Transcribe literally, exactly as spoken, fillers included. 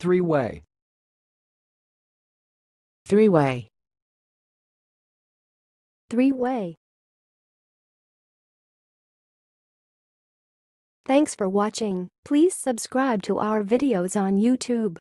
Three-way. Three-way. Three-way. Thanks for watching. Please subscribe to our videos on YouTube.